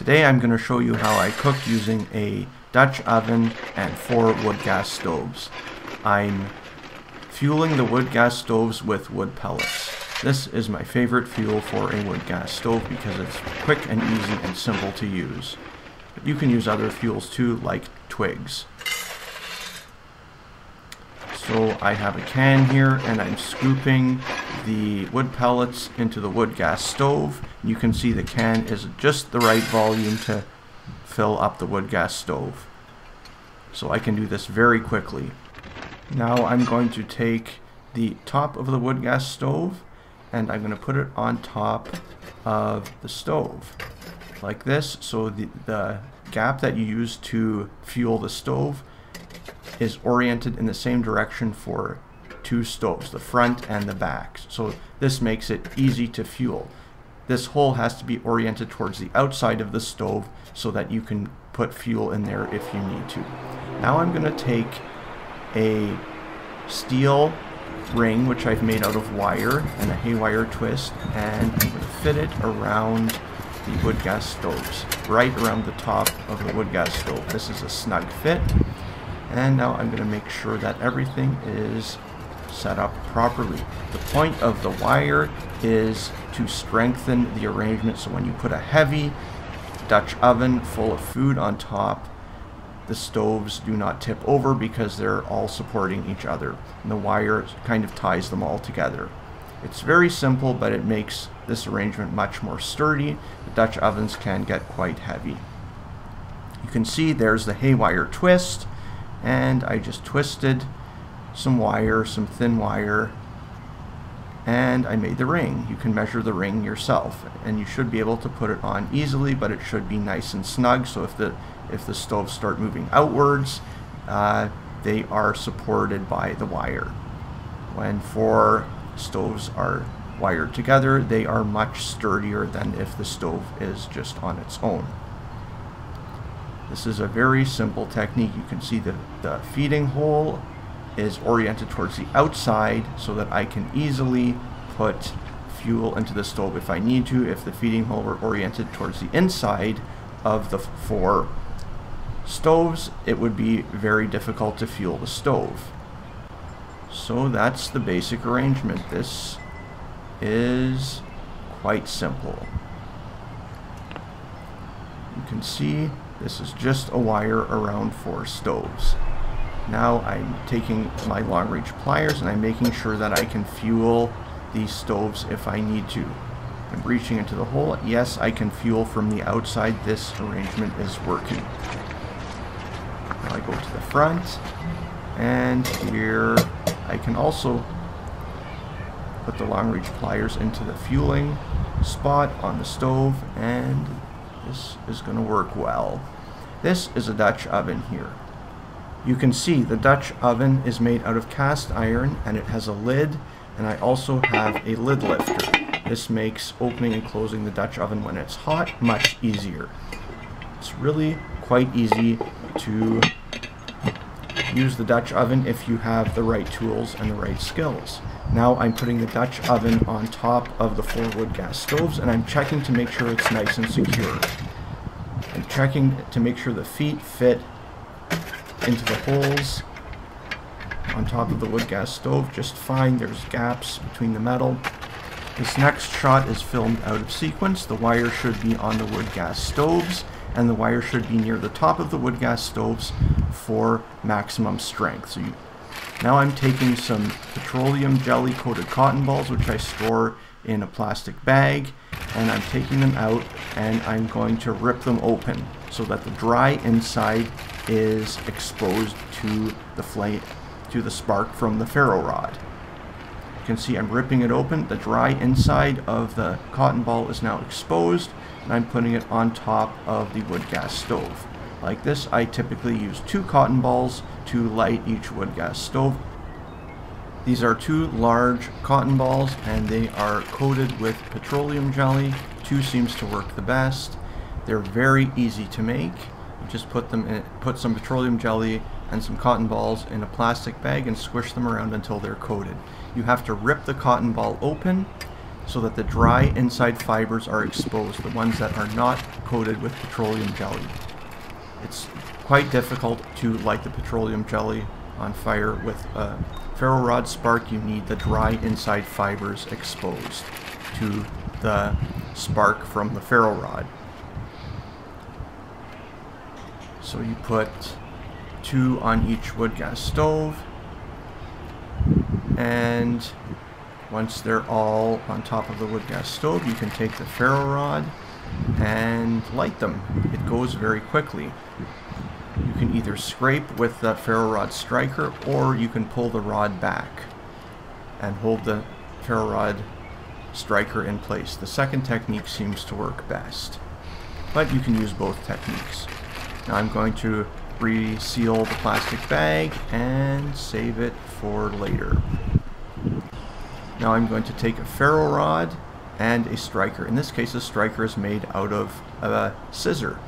Today I'm going to show you how I cook using a Dutch oven and 4 wood gas stoves. I'm fueling the wood gas stoves with wood pellets. This is my favorite fuel for a wood gas stove because it's quick and easy and simple to use. But you can use other fuels too, like twigs. So I have a can here and I'm scooping the wood pellets into the wood gas stove. You can see the can is just the right volume to fill up the wood gas stove. So I can do this very quickly. Now I'm going to take the top of the wood gas stove and I'm going to put it on top of the stove like this, so the gap that you use to fuel the stove is oriented in the same direction for two stoves, the front and the back. So this makes it easy to fuel. This hole has to be oriented towards the outside of the stove so that you can put fuel in there if you need to. Now I'm going to take a steel ring which I've made out of wire and a haywire twist, and I'm going to fit it around the wood gas stoves, right around the top of the wood gas stove. This is a snug fit, and now I'm going to make sure that everything is set up properly. The point of the wire is to strengthen the arrangement, so when you put a heavy Dutch oven full of food on top, the stoves do not tip over because they're all supporting each other, and the wire kind of ties them all together. It's very simple, but it makes this arrangement much more sturdy. The Dutch ovens can get quite heavy. You can see there's the haywire twist, and I just twisted some wire, some thin wire, and I made the ring. You can measure the ring yourself, and you should be able to put it on easily, but it should be nice and snug, so if the stoves start moving outwards, they are supported by the wire. When 4 stoves are wired together, they are much sturdier than if the stove is just on its own. This is a very simple technique. You can see that the feeding hole is oriented towards the outside so that I can easily put fuel into the stove if I need to. If the feeding hole were oriented towards the inside of the 4 stoves, it would be very difficult to fuel the stove. So that's the basic arrangement. This is quite simple. You can see this is just a wire around 4 stoves. Now I'm taking my long-reach pliers and I'm making sure that I can fuel these stoves if I need to. I'm reaching into the hole. Yes, I can fuel from the outside. This arrangement is working. Now I go to the front, and here I can also put the long-reach pliers into the fueling spot on the stove, and this is going to work well. This is a Dutch oven here. You can see the Dutch oven is made out of cast iron, and it has a lid, and I also have a lid lifter. This makes opening and closing the Dutch oven when it's hot much easier. It's really quite easy to use the Dutch oven if you have the right tools and the right skills. Now I'm putting the Dutch oven on top of the 4 wood gas stoves, and I'm checking to make sure it's nice and secure. I'm checking to make sure the feet fit into the holes on top of the wood gas stove just fine. There's gaps between the metal. This next shot is filmed out of sequence. The wire should be on the wood gas stoves, and the wire should be near the top of the wood gas stoves for maximum strength. So now I'm taking some petroleum jelly-coated cotton balls, which I store in a plastic bag, and I'm taking them out and I'm going to rip them open so that the dry inside is exposed to the flame, to the spark from the ferro rod. You can see I'm ripping it open. The dry inside of the cotton ball is now exposed, and I'm putting it on top of the wood gas stove. Like this, I typically use 2 cotton balls to light each wood gas stove. These are 2 large cotton balls, and they are coated with petroleum jelly. 2 seems to work the best. They're very easy to make. You just put some petroleum jelly and some cotton balls in a plastic bag and squish them around until they're coated. You have to rip the cotton ball open so that the dry inside fibers are exposed. The ones that are not coated with petroleum jelly. It's quite difficult to light the petroleum jelly on fire. With a ferro rod spark, you need the dry inside fibers exposed to the spark from the ferro rod. So you put 2 on each wood gas stove, and once they're all on top of the wood gas stove, you can take the ferro rod and light them. It goes very quickly. You can either scrape with the ferro rod striker, or you can pull the rod back and hold the ferro rod striker in place. The second technique seems to work best, but you can use both techniques. Now I'm going to reseal the plastic bag and save it for later. Now I'm going to take a ferro rod and a striker. In this case, the striker is made out of a scissor.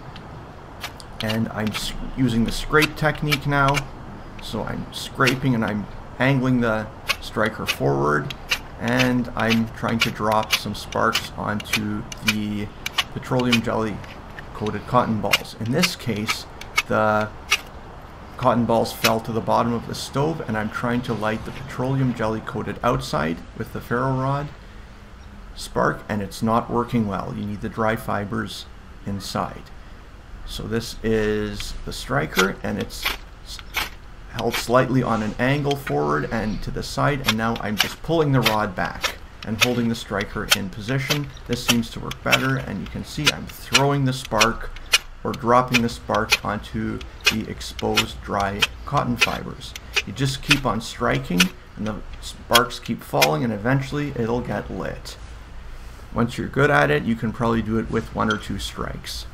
And I'm using the scrape technique now. So I'm scraping and I'm angling the striker forward, and I'm trying to drop some sparks onto the petroleum jelly coated cotton balls. In this case, the cotton balls fell to the bottom of the stove, and I'm trying to light the petroleum jelly coated outside with the ferro rod spark, and it's not working well. You need the dry fibers inside. So this is the striker, and it's held slightly on an angle forward and to the side, and now I'm just pulling the rod back and holding the striker in position. This seems to work better, and you can see I'm throwing the spark or dropping the spark onto the exposed dry cotton fibers. You just keep on striking, and the sparks keep falling, and eventually it'll get lit. Once you're good at it, you can probably do it with 1 or 2 strikes.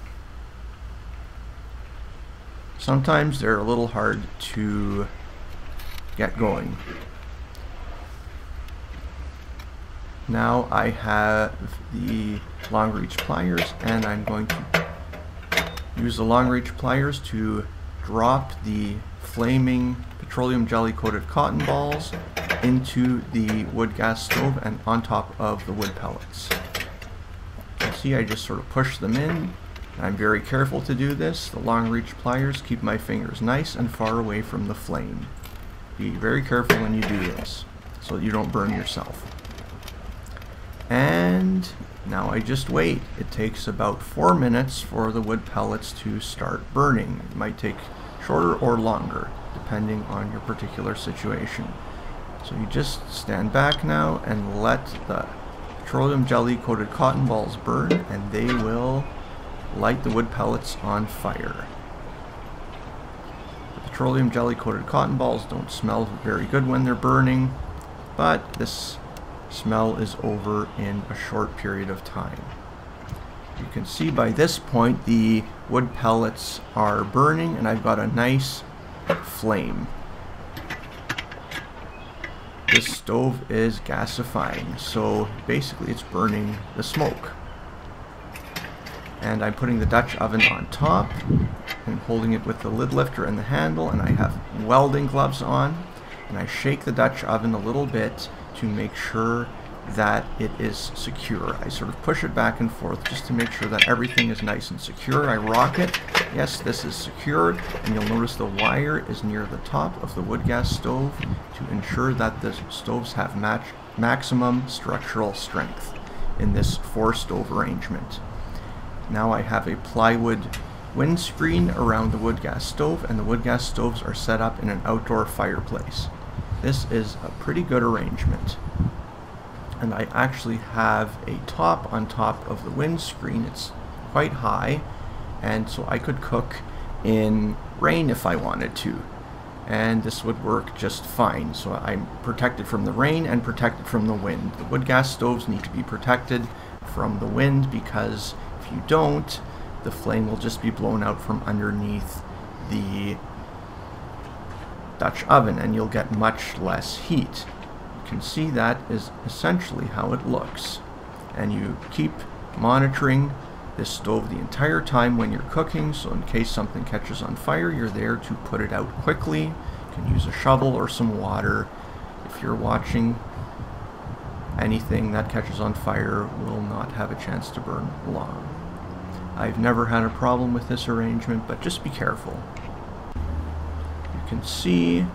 Sometimes they're a little hard to get going. Now I have the long reach pliers, and I'm going to use the long reach pliers to drop the flaming petroleum jelly coated cotton balls into the wood gas stove and on top of the wood pellets. You see, I just sort of push them in. I'm very careful to do this. The long reach pliers keep my fingers nice and far away from the flame. Be very careful when you do this so that you don't burn yourself. And now I just wait. It takes about 4 minutes for the wood pellets to start burning. It might take shorter or longer, depending on your particular situation. So you just stand back now and let the petroleum jelly coated cotton balls burn, and they will light the wood pellets on fire. The petroleum jelly coated cotton balls don't smell very good when they're burning, but this smell is over in a short period of time. You can see by this point the wood pellets are burning, and I've got a nice flame. This stove is gasifying, so basically it's burning the smoke. And I'm putting the Dutch oven on top and holding it with the lid lifter and the handle, and I have welding gloves on, and I shake the Dutch oven a little bit to make sure that it is secure. I sort of push it back and forth just to make sure that everything is nice and secure. I rock it. Yes, this is secured, and you'll notice the wire is near the top of the wood gas stove to ensure that the stoves have maximum structural strength in this 4-stove arrangement. Now I have a plywood windscreen around the wood gas stove, and the wood gas stoves are set up in an outdoor fireplace. This is a pretty good arrangement. And I actually have a top on top of the windscreen. It's quite high, and so I could cook in rain if I wanted to. And this would work just fine. So I'm protected from the rain and protected from the wind. The wood gas stoves need to be protected from the wind, because if you don't, the flame will just be blown out from underneath the Dutch oven, and you'll get much less heat. You can see that is essentially how it looks, and you keep monitoring this stove the entire time when you're cooking, so in case something catches on fire, you're there to put it out quickly. You can use a shovel or some water. If you're watching, anything that catches on fire will not have a chance to burn long. I've never had a problem with this arrangement, but just be careful. You can see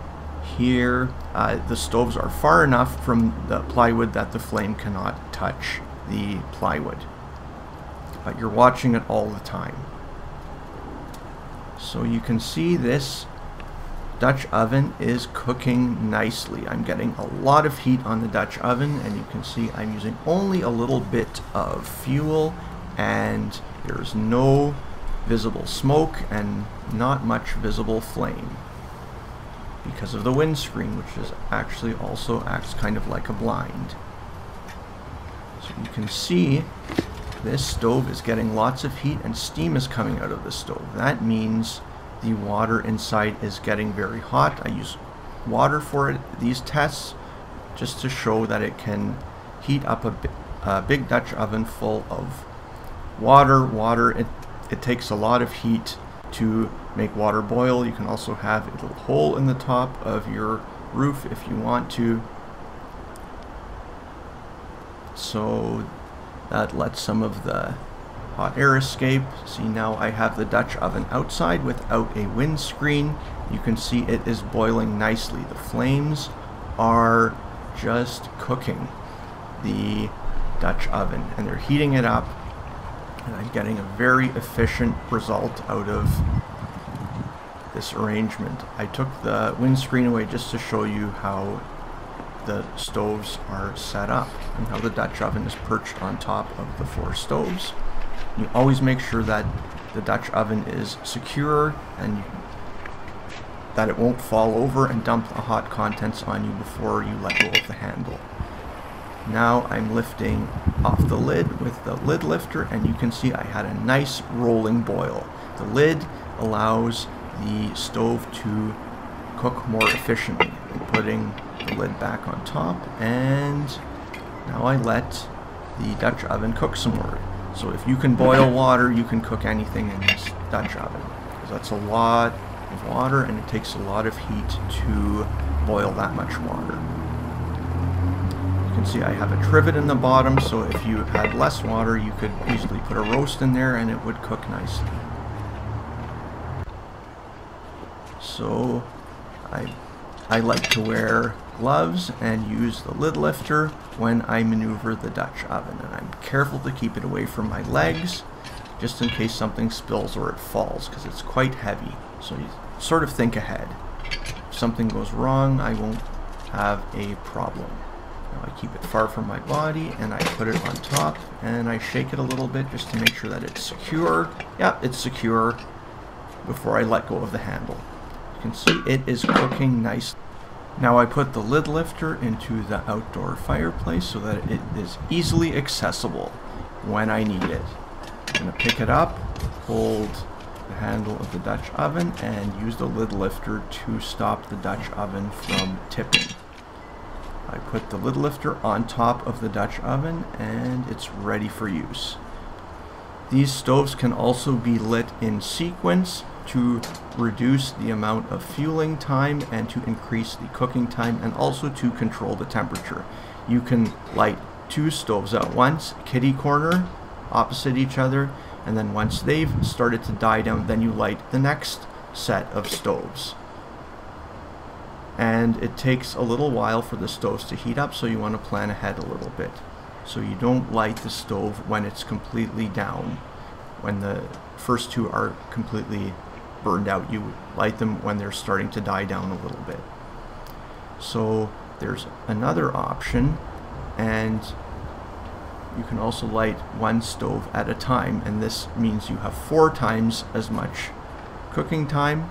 here the stoves are far enough from the plywood that the flame cannot touch the plywood, but you're watching it all the time. So you can see this Dutch oven is cooking nicely. I'm getting a lot of heat on the Dutch oven, and you can see I'm using only a little bit of fuel, and there's no visible smoke and not much visible flame because of the windscreen, which is actually also acts kind of like a blind. So you can see this stove is getting lots of heat and steam is coming out of the stove. That means the water inside is getting very hot. I use water for it, these tests, just to show that it can heat up a big Dutch oven full of water. It takes a lot of heat to make water boil. You can also have a little hole in the top of your roof if you want to. So that lets some of the hot air escape. See, now I have the Dutch oven outside without a windscreen. You can see it is boiling nicely. The flames are just cooking the Dutch oven and they're heating it up, and I'm getting a very efficient result out of this arrangement. I took the windscreen away just to show you how the stoves are set up and how the Dutch oven is perched on top of the four stoves. You always make sure that the Dutch oven is secure and that it won't fall over and dump the hot contents on you before you let go of the handle. Now I'm lifting off the lid with the lid lifter, and you can see I had a nice rolling boil. The lid allows the stove to cook more efficiently. I'm putting the lid back on top, and now I let the Dutch oven cook some more. So if you can boil water, you can cook anything in this Dutch oven, because that's a lot of water and it takes a lot of heat to boil that much water. You can see I have a trivet in the bottom, so if you had less water you could easily put a roast in there and it would cook nicely. So I like to wear gloves and use the lid lifter when I maneuver the Dutch oven, and I'm careful to keep it away from my legs just in case something spills or it falls, because it's quite heavy. So you sort of think ahead. If something goes wrong, I won't have a problem. Now I keep it far from my body and I put it on top and I shake it a little bit just to make sure that it's secure. Yeah, it's secure before I let go of the handle. You can see it is cooking nicely. Now I put the lid lifter into the outdoor fireplace so that it is easily accessible when I need it. I'm going to pick it up, hold the handle of the Dutch oven, and use the lid lifter to stop the Dutch oven from tipping. I put the lid lifter on top of the Dutch oven and it's ready for use. These stoves can also be lit in sequence to reduce the amount of fueling time and to increase the cooking time, and also to control the temperature. You can light two stoves at once, kitty corner, opposite each other, and then once they've started to die down, then you light the next set of stoves. And it takes a little while for the stoves to heat up, so you want to plan ahead a little bit. So you don't light the stove when it's completely down. When the first two are completely burned out, you light them when they're starting to die down a little bit. So there's another option, and you can also light one stove at a time, and this means you have 4 times as much cooking time.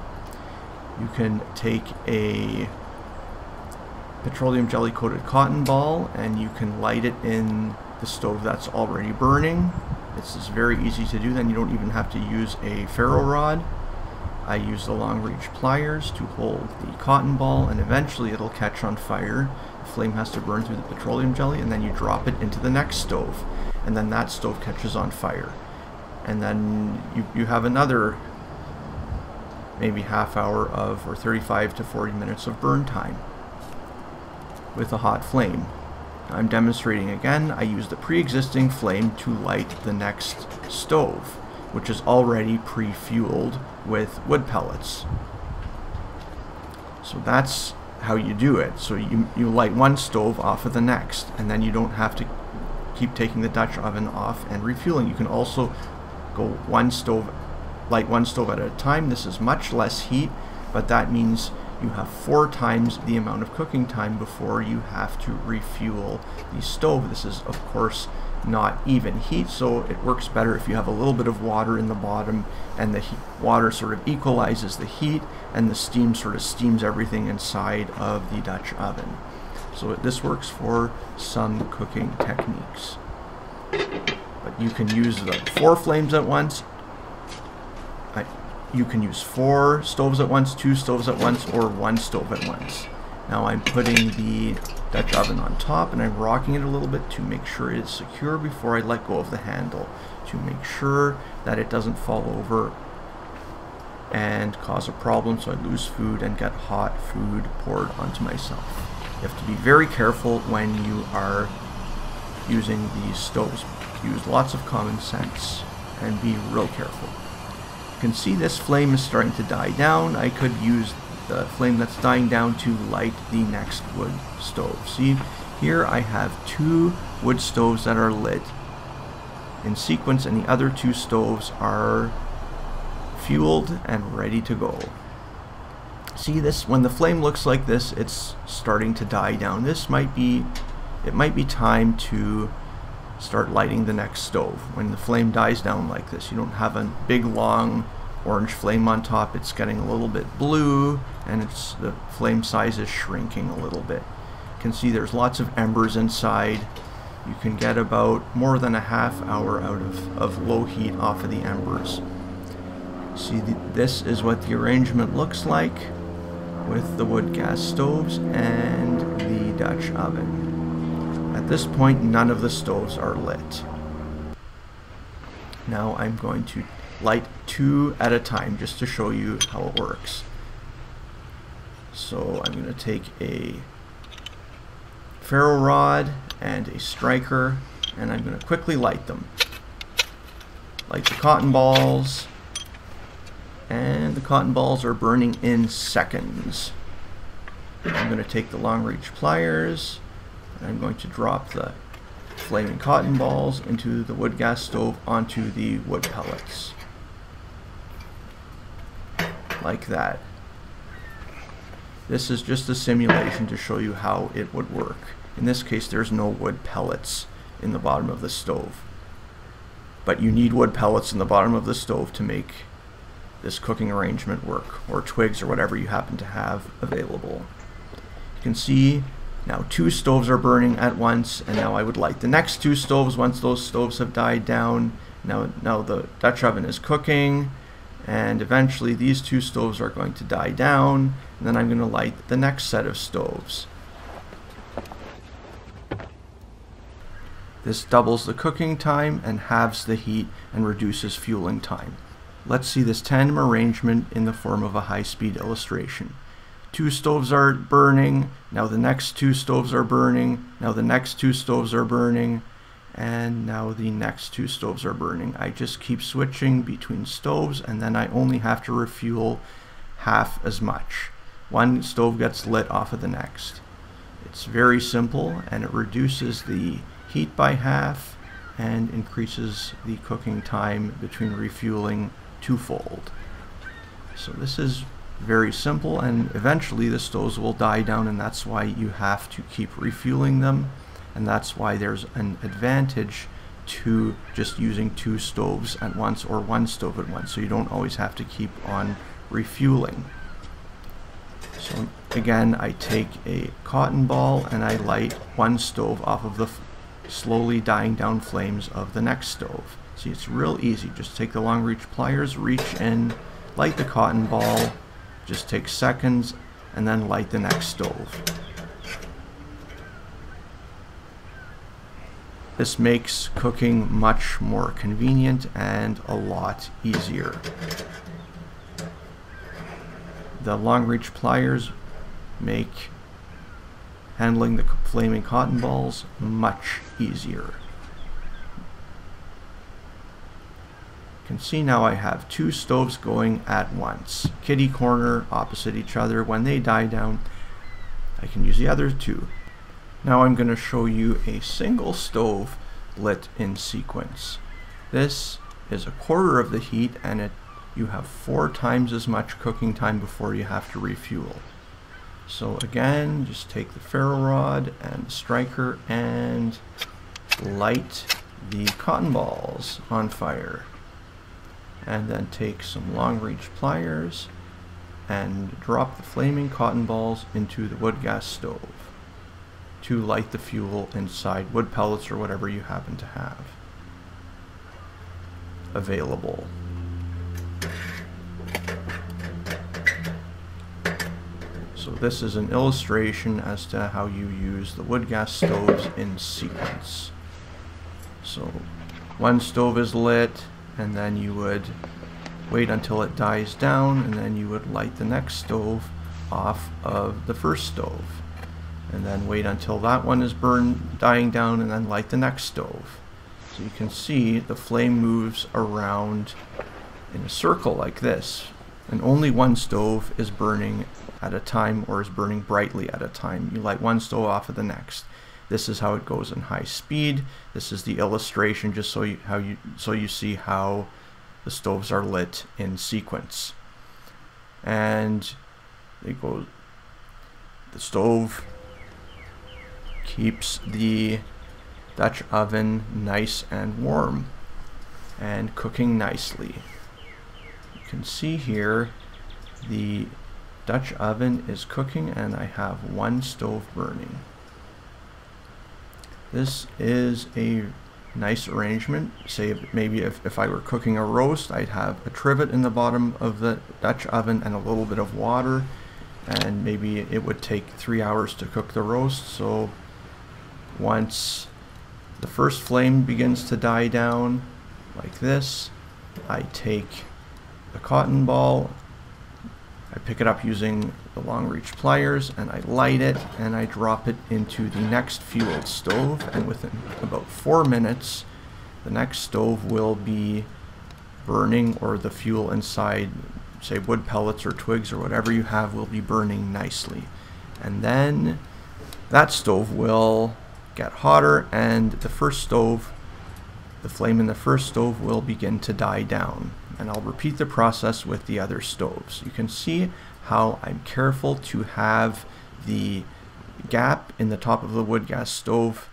You can take a petroleum jelly coated cotton ball and you can light it in the stove that's already burning. This is very easy to do, then you don't even have to use a ferro rod. I use the long reach pliers to hold the cotton ball, and eventually it'll catch on fire. The flame has to burn through the petroleum jelly, and then you drop it into the next stove, and then that stove catches on fire. And then you have another maybe half hour of, or 35 to 40 minutes of burn time with a hot flame. I'm demonstrating again. I use the pre-existing flame to light the next stove. which is already pre-fueled with wood pellets. So that's how you do it. So you light one stove off of the next, and then you don't have to keep taking the Dutch oven off and refueling. You can also go light one stove at a time. This is much less heat, but that means you have 4 times the amount of cooking time before you have to refuel the stove. This is, of course, not even heat, so it works better if you have a little bit of water in the bottom, and the water sort of equalizes the heat, and the steam sort of steams everything inside of the Dutch oven. So this works for some cooking techniques. But you can use the 4 flames at once. You can use 4 stoves at once, 2 stoves at once, or 1 stove at once. Now I'm putting the Dutch oven on top, and I'm rocking it a little bit to make sure it's secure before I let go of the handle, to make sure that it doesn't fall over and cause a problem so I lose food and get hot food poured onto myself. You have to be very careful when you are using these stoves. Use lots of common sense and be real careful. You can see this flame is starting to die down. I could use the flame that's dying down to light the next wood stove. See, here I have 2 wood stoves that are lit in sequence, and the other 2 stoves are fueled and ready to go. See this, when the flame looks like this, it's starting to die down. This might be, it might be time to start lighting the next stove. When the flame dies down like this, you don't have a big long orange flame on top. It's getting a little bit blue, and it's, the flame size is shrinking a little bit. You can see there's lots of embers inside. You can get about more than a half hour out of low heat off of the embers. See, this is what the arrangement looks like with the wood gas stoves and the Dutch oven. At this point, none of the stoves are lit. Now I'm going to light 2 at a time just to show you how it works. So I'm going to take a ferro rod and a striker, and I'm going to quickly light them. Light the cotton balls, and the cotton balls are burning in seconds. I'm going to take the long-reach pliers. I'm going to drop the flaming cotton balls into the wood gas stove onto the wood pellets. Like that. This is just a simulation to show you how it would work. In this case, there's no wood pellets in the bottom of the stove. But you need wood pellets in the bottom of the stove to make this cooking arrangement work, or twigs or whatever you happen to have available. You can see now 2 stoves are burning at once, and now I would light the next 2 stoves once those stoves have died down. Now the Dutch oven is cooking, and eventually these 2 stoves are going to die down, and then I'm going to light the next set of stoves. This doubles the cooking time and halves the heat and reduces fueling time. Let's see this tandem arrangement in the form of a high-speed illustration. 2 stoves are burning, now the next 2 stoves are burning, now the next 2 stoves are burning, and now the next 2 stoves are burning. I just keep switching between stoves, and then I only have to refuel half as much. 1 stove gets lit off of the next. It's very simple, and it reduces the heat by half and increases the cooking time between refueling 2-fold. So this is very simple, and eventually the stoves will die down, and that's why you have to keep refueling them, and that's why there's an advantage to just using 2 stoves at once or 1 stove at once, so you don't always have to keep on refueling. So again, I take a cotton ball and I light 1 stove off of the slowly dying down flames of the next stove. See, it's real easy. Just take the long reach pliers, reach in, light the cotton ball, just take seconds, and then light the next stove. This makes cooking much more convenient and a lot easier. The long reach pliers make handling the flaming cotton balls much easier. You can see now I have two stoves going at once, kitty corner, opposite each other. When they die down, I can use the other two. Now I'm going to show you a single stove lit in sequence. This is a quarter of the heat, and you have 4 times as much cooking time before you have to refuel. So again, just take the ferro rod and the striker and light the cotton balls on fire. And then take some long-reach pliers and drop the flaming cotton balls into the wood gas stove to light the fuel inside, wood pellets or whatever you happen to have available. So this is an illustration as to how you use the wood gas stoves in sequence. So one stove is lit, and then you would wait until it dies down, and then you would light the next stove off of the first stove, and then wait until that one is dying down, and then light the next stove. So you can see the flame moves around in a circle like this, and only one stove is burning at a time, or is burning brightly at a time. You light one stove off of the next. This is how it goes in high speed. This is the illustration, just so you see how the stoves are lit in sequence. And it goes, the stove keeps the Dutch oven nice and warm and cooking nicely. You can see here the Dutch oven is cooking, and I have one stove burning. This is a nice arrangement. Say maybe if I were cooking a roast, I'd have a trivet in the bottom of the Dutch oven and a little bit of water, and maybe it would take 3 hours to cook the roast. So once the first flame begins to die down like this, I take the cotton ball, I pick it up using the long reach pliers, and I light it, and I drop it into the next fueled stove, and within about 4 minutes the next stove will be burning, or the fuel inside, say wood pellets or twigs or whatever you have, will be burning nicely. And then that stove will get hotter, and the flame in the first stove will begin to die down. And I'll repeat the process with the other stoves. You can see how I'm careful to have the gap in the top of the wood gas stove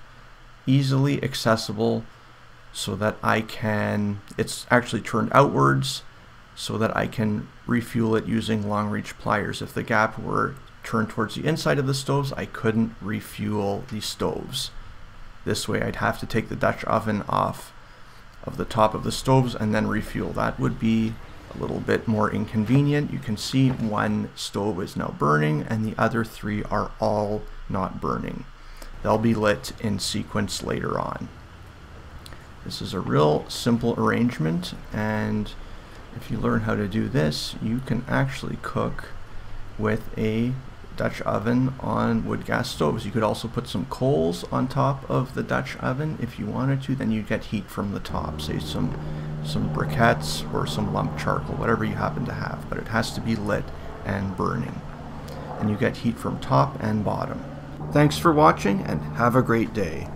easily accessible, so that it's actually turned outwards, so that I can refuel it using long reach pliers. If the gap were turned towards the inside of the stoves, I couldn't refuel the stoves. This way I'd have to take the Dutch oven off of the top of the stoves and then refuel. That would be a little bit more inconvenient. You can see one stove is now burning, and the other 3 are all not burning. They'll be lit in sequence later on. This is a real simple arrangement, and if you learn how to do this, you can actually cook with a Dutch oven on wood gas stoves. You could also put some coals on top of the Dutch oven if you wanted to. Then you'd get heat from the top, say some briquettes or some lump charcoal, whatever you happen to have, but it has to be lit and burning, and you get heat from top and bottom. Thanks for watching, and have a great day.